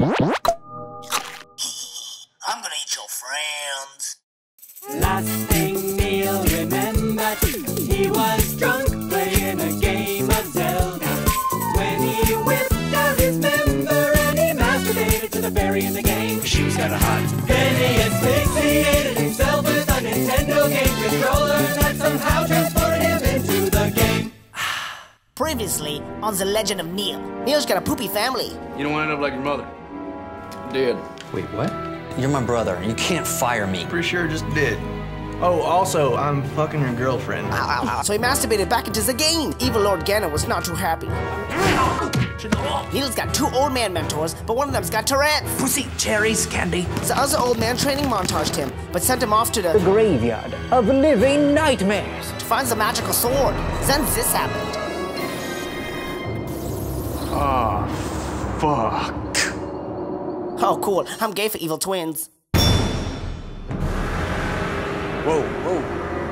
I'm gonna eat your friends. Last thing Neil remembered, he was drunk playing a game of Zelda. When he whipped out his member and he masturbated to the fairy in the game. She was kinda hot. Then he asphyxiated himself with a Nintendo game controller that somehow transported him into the game. Previously on The Legend of Neil. Neil's got a poopy family. You don't wind up like your mother. Did. Wait, what? You're my brother, and you can't fire me. Pretty sure just did. Oh, also, I'm fucking your girlfriend. So he masturbated back into the game. Evil Lord Ganon was not too happy. Neil's got two old man mentors, but one of them's got Tourette's. Pussy, cherries, candy. The other old man training montaged him, but sent him off to the graveyard of living nightmares to find the magical sword. Then this happened. Ah, fuck. Oh, cool. I'm gay for evil twins. Whoa, whoa.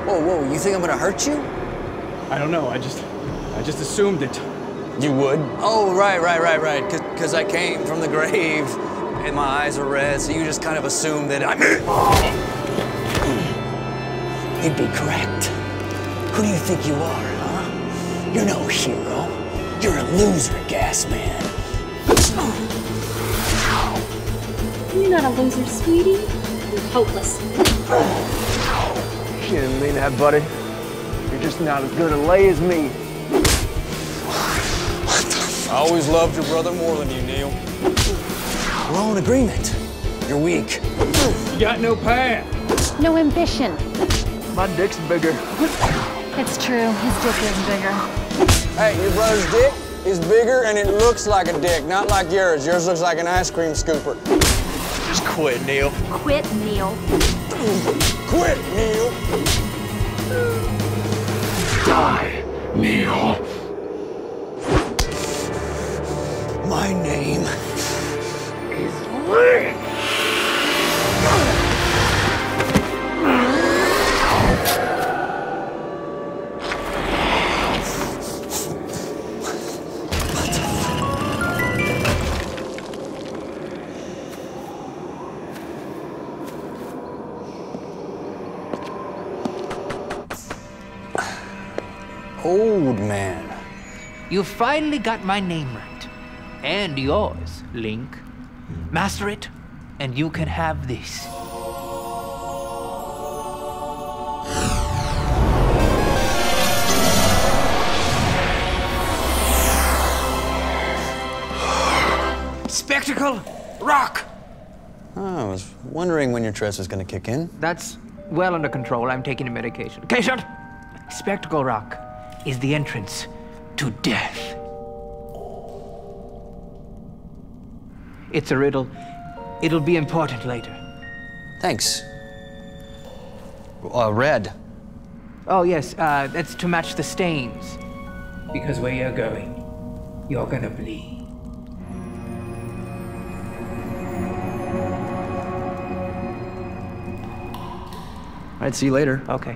Whoa, whoa. You think I'm gonna hurt you? I don't know. I just assumed it. You would? Oh, right. Because I came from the grave, and my eyes are red, so you just kind of assumed that I'm... You'd be correct. Who do you think you are, huh? You're no hero. You're a loser, gas man. You're not a loser, sweetie. You're hopeless. You didn't mean that, buddy. You're just not as good a lay as me. What the fuck? I always loved your brother more than you, Neil. We're all in agreement. You're weak. You got no path. No ambition. My dick's bigger. It's true. His dick is bigger. Hey, your brother's dick is bigger and it looks like a dick, not like yours. Yours looks like an ice cream scooper. Just quit, Neil. Quit, Neil. Quit, Neil. Die, Neil. My name is Rick. Old man. You finally got my name right. And yours, Link. Master it, and you can have this. Spectacle Rock! Oh, I was wondering when your stress was gonna kick in. That's well under control. I'm taking a medication. Okay, shut! Spectacle Rock is the entrance to death. It's a riddle. It'll be important later. Thanks. Red. Oh, yes, that's to match the stains. Because where you're going, you're gonna bleed. All right, see you later. Okay.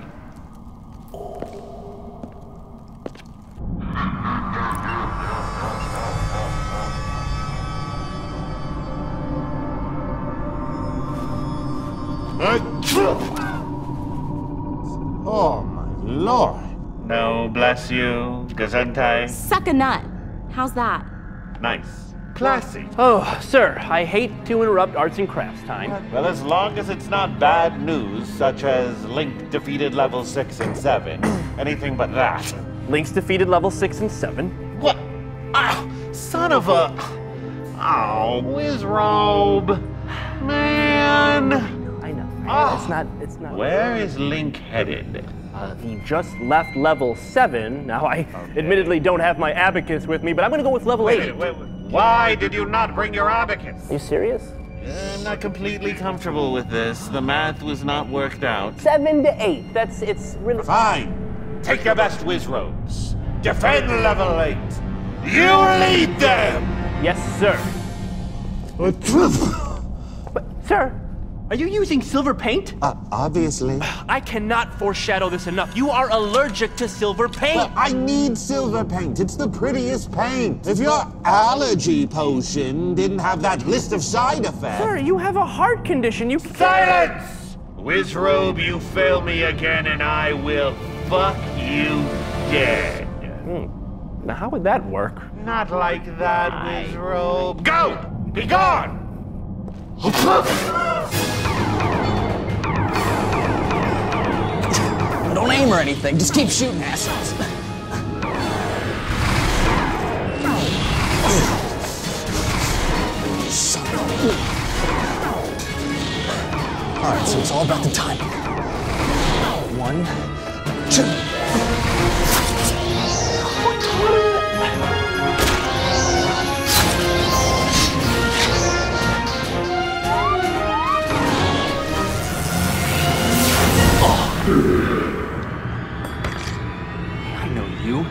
Oh, my Lord. No, bless you. Gesundheit. Suck a nut. How's that? Nice. Classy. Oh, sir, I hate to interrupt arts and crafts time. Well, as long as it's not bad news, such as Link defeated level 6 and 7. Anything but that. Link's defeated level 6 and 7? What? Ah, son of a... Oh, Wizzrobe. Man. Oh, it's not. Where is Link headed? He just left level 7. Now, I admittedly don't have my abacus with me, but I'm going to go with level 8. Wait. Why did you not bring your abacus? Are you serious? I'm not completely comfortable with this. The math was not worked out. 7 to 8. It's really... Fine. Take your best Wizzrobes. Defend level 8. You lead them! Yes, sir. But, sir... Are you using silver paint? Obviously. I cannot foreshadow this enough. You are allergic to silver paint. Well, I need silver paint. It's the prettiest paint. If your allergy potion didn't have that list of side effects... Sir, you have a heart condition. You... Silence! Wizzrobe, you fail me again and I will fuck you dead. Now, how would that work? Not like that, Wizzrobe. Go! Be gone! Don't aim or anything, just keep shooting at us. Alright, so it's all about the timing. 1, 2... I know you.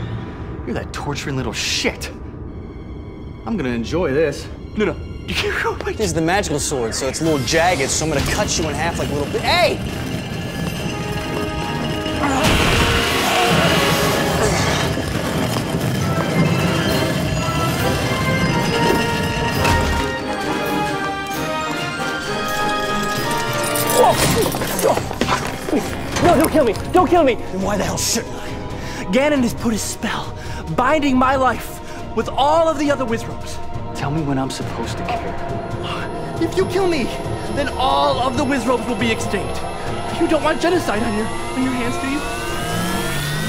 You're that torturing little shit. I'm gonna enjoy this. No, no. You can't go like... This is the magical sword, so it's a little jagged, so I'm gonna cut you in half like a little bit. Hey! No, don't kill me! Don't kill me! Then why the hell shouldn't I? Ganon has put his spell, binding my life with all of the other Wizzrobes. Tell me when I'm supposed to care. If you kill me, then all of the Wizzrobes will be extinct. You don't want genocide on your hands, do you?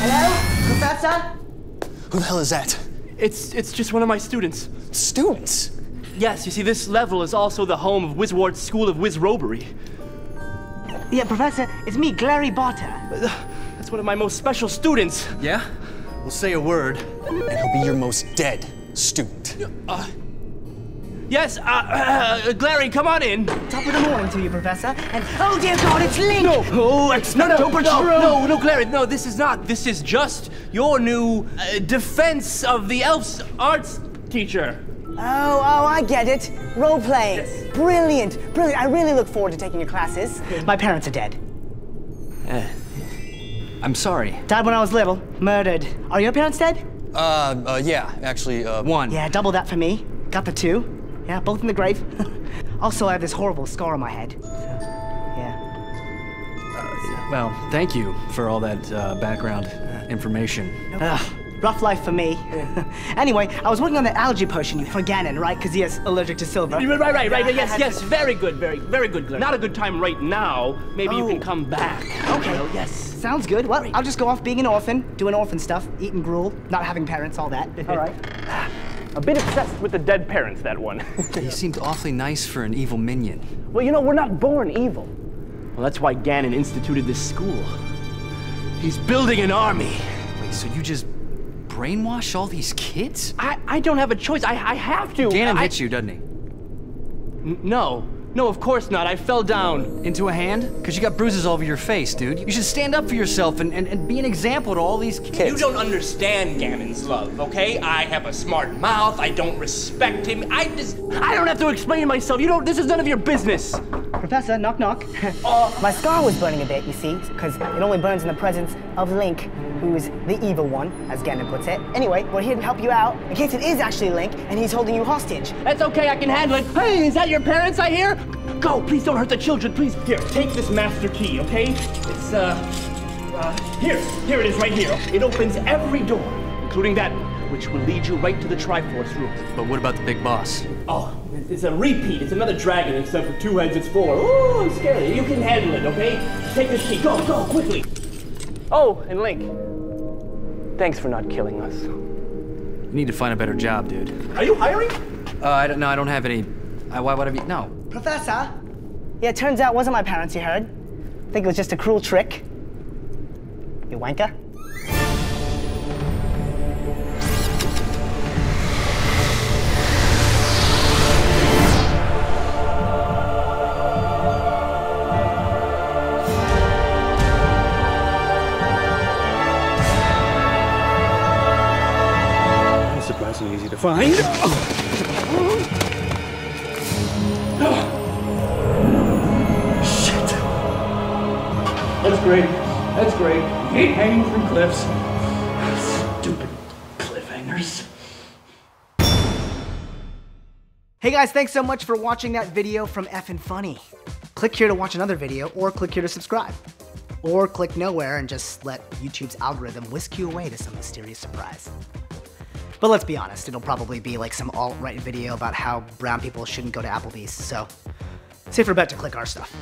Hello? Professor? Who the hell is that? It's just one of my students. Students? Yes, you see, this level is also the home of WizWard's School of Wiz robbery. Yeah, Professor, it's me, Glary Botter. That's one of my most special students. Yeah? Well, say a word, and he'll be your most dead student. Yes, Glary, come on in. Top of the morning to you, Professor. And oh dear God, it's Link! No, oh, it's not no, no, no, Glary, no, this is not. This is just your new defense of the elf's arts teacher. Oh, I get it. Role playing. Yes. Brilliant, brilliant. I really look forward to taking your classes. My parents are dead. I'm sorry. Died when I was little. Murdered. Are your parents dead? Yeah, actually, one. Yeah, double that for me. Got the 2. Yeah, both in the grave. Also, I have this horrible scar on my head. So, yeah. Well, thank you for all that background information. Nope. Rough life for me. Anyway, I was working on that allergy potion for Ganon, right? Because he is allergic to silver. Right. Yes, yes. Very good, very good, Glary. Not a good time right now. Maybe you can come back. Okay. Well, yes. Sounds good. Well, I'll just go off being an orphan, doing orphan stuff, eating gruel, not having parents, all that. All right. A bit obsessed with the dead parents, that one. He seemed awfully nice for an evil minion. Well, you know, we're not born evil. Well, that's why Ganon instituted this school. He's building an army. Wait, so you just... brainwash all these kids? I don't have a choice. I have to. Ganon hits you, doesn't he? No, of course not. I fell down. Into a hand? Because you got bruises all over your face, dude. You should stand up for yourself and be an example to all these kids. You don't understand Ganon's love, okay? I have a smart mouth. I don't respect him. I don't have to explain myself. You don't, this is none of your business. Professor, knock, knock. My scar was burning a bit, you see, because it only burns in the presence of Link, who is the evil one, as Ganon puts it. Anyway, we're here to help you out, in case it is actually Link, and he's holding you hostage. That's okay, I can handle it. Hey, is that your parents I hear? Go, please don't hurt the children, please. Here, take this master key, okay? It's, here it is right here. It opens every door, including that which will lead you right to the Triforce Room. But what about the big boss? Oh, it's a repeat. It's another dragon, except for 2 heads, it's 4. Ooh, I'm scared. You can handle it, okay? Take this key. Go, go, quickly. Oh, and Link, thanks for not killing us. You need to find a better job, dude. Are you hiring? No, I don't have any. Why would I be? No. Professor? Yeah, it turns out it wasn't my parents you heard. I think it was just a cruel trick. You wanker. Fine. great. That's great. I hate hanging from cliffs. Stupid cliffhangers. Hey guys, thanks so much for watching that video from Effin Funny. Click here to watch another video, or click here to subscribe. Or click nowhere and just let YouTube's algorithm whisk you away to some mysterious surprise. But let's be honest, it'll probably be like some alt-right video about how brown people shouldn't go to Applebee's, so safer bet to click our stuff.